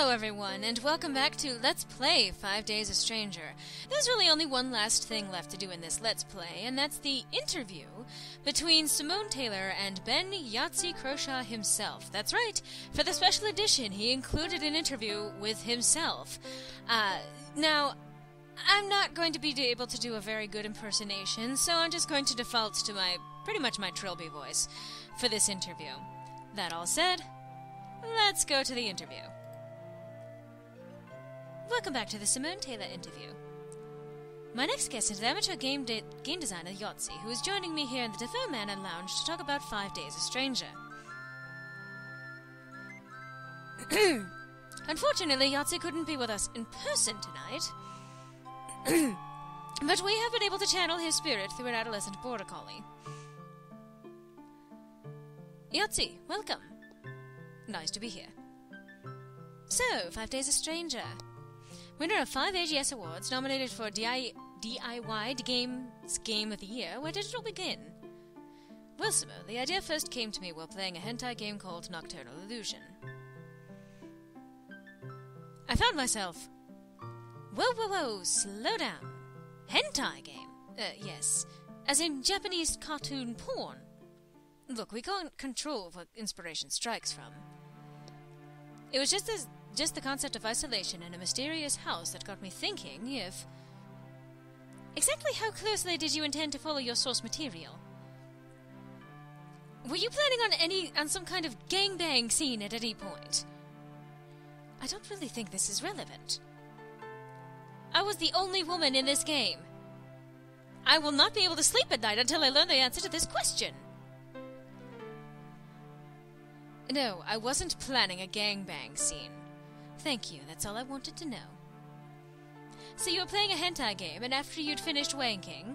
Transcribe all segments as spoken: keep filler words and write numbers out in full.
Hello everyone, and welcome back to Let's Play Five Days a Stranger. There's really only one last thing left to do in this Let's Play, and that's the interview between Simone Taylor and Ben Yahtzee Crowshaw himself. That's right, for the special edition, he included an interview with himself. Uh, now, I'm not going to be able to do a very good impersonation, so I'm just going to default to my, pretty much my Trilby voice for this interview. That all said, let's go to the interview. Welcome back to the Simone Taylor interview. My next guest is amateur game, de game designer Yahtzee, who is joining me here in the Defoe Manor Lounge to talk about Five Days a Stranger. Unfortunately, Yahtzee couldn't be with us in person tonight, but we have been able to channel his spirit through an adolescent border collie. Yahtzee, welcome. Nice to be here. So, Five Days a Stranger. Winner of five A G S awards, nominated for D I Y Games Game of the Year. Where did it all begin? Well, Simone, the idea first came to me while playing a hentai game called Nocturnal Illusion. I found myself... Whoa, whoa, whoa, slow down. Hentai game? Uh, yes. As in Japanese cartoon porn. Look, we can't control what inspiration strikes from. It was just as... Just the concept of isolation in a mysterious house that got me thinking if... Exactly how closely did you intend to follow your source material? Were you planning on any on some kind of gangbang scene at any point? I don't really think this is relevant. I was the only woman in this game. I will not be able to sleep at night until I learn the answer to this question. No, I wasn't planning a gangbang scene. Thank you, that's all I wanted to know. So you were playing a hentai game, and after you'd finished wanking...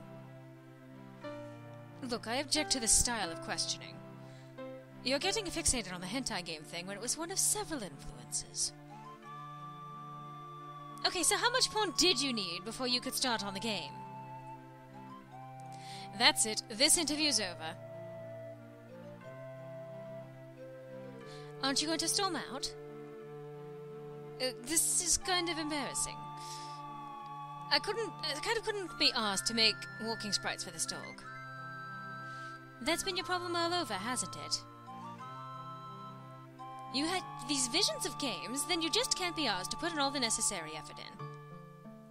Look, I object to this style of questioning. You're getting fixated on the hentai game thing when it was one of several influences. Okay, so how much porn did you need before you could start on the game? That's it, this interview's over. Aren't you going to storm out? Uh, this is kind of embarrassing. I couldn't... I kind of couldn't be asked to make walking sprites for this dog. That's been your problem all over, hasn't it? You had these visions of games, then you just can't be asked to put in all the necessary effort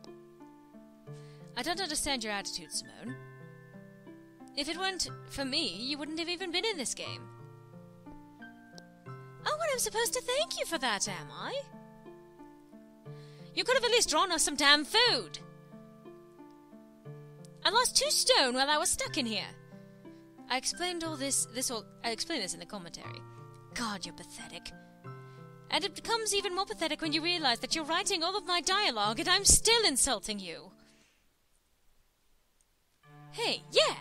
in. I don't understand your attitude, Simone. If it weren't for me, you wouldn't have even been in this game. Oh, well, I'm supposed to thank you for that, am I? You could have at least drawn us some damn food! I lost two stone while I was stuck in here. I explained all this... This all... I explained this in the commentary. God, you're pathetic. And it becomes even more pathetic when you realize that you're writing all of my dialogue and I'm still insulting you. Hey, yeah!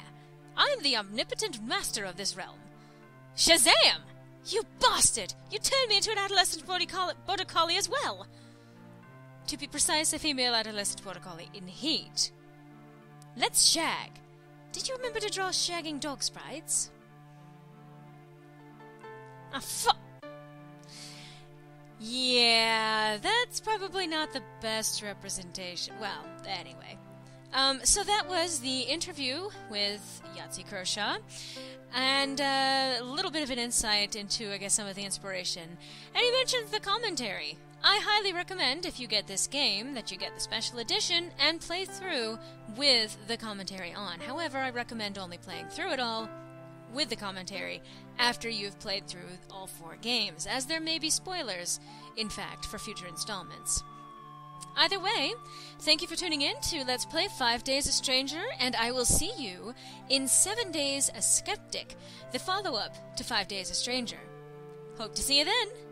I'm the omnipotent master of this realm. Shazam! You bastard! You turned me into an adolescent border collie as well! To be precise, a female adolescent border collie in heat. Let's shag. Did you remember to draw shagging dog sprites? Ah, fuck. Yeah, that's probably not the best representation. Well, anyway. Um, so that was the interview with Yahtzee Crowshaw, and uh, a little bit of an insight into, I guess, some of the inspiration. And he mentions the commentary. I highly recommend, if you get this game, that you get the special edition and play through with the commentary on. However, I recommend only playing through it all with the commentary after you've played through all four games, as there may be spoilers, in fact, for future installments. Either way, thank you for tuning in to Let's Play Five Days a Stranger, and I will see you in Seven Days a Skeptic, the follow-up to Five Days a Stranger. Hope to see you then!